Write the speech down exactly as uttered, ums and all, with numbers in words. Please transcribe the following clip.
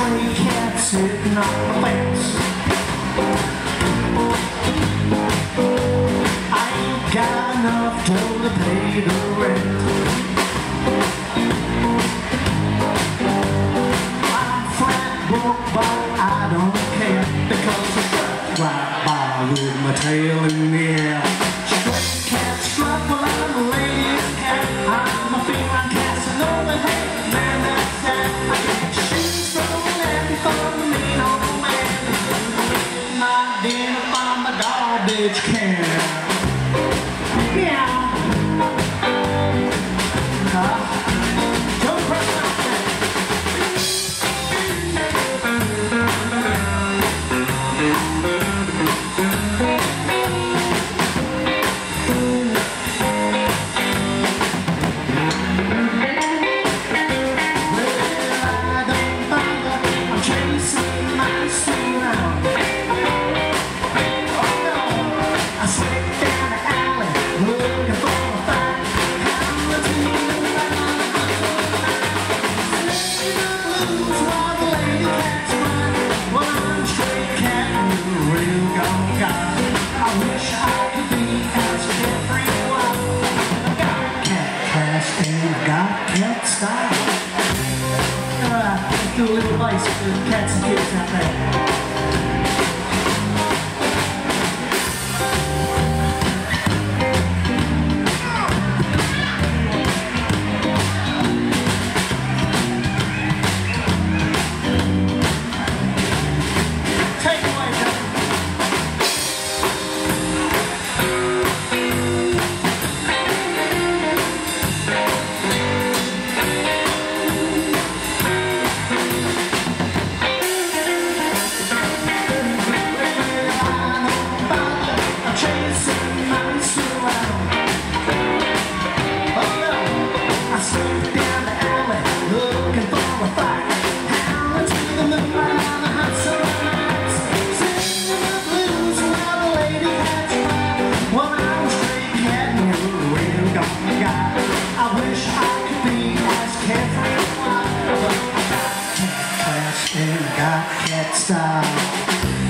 so you can't sit on the fence. I ain't got enough dough to pay the rent. My friend walked by, I don't care, because I struck right by with my tail in the air. Straight cat struck, well I'm a ladies cat. I'm a feline Casanova, hey man, that's that. I can't shoot so happy for the mean old man. I'm not dinner from a garbage can. Yeah. Style. Uh, do a little advice for the cats and kids out there. Take away style.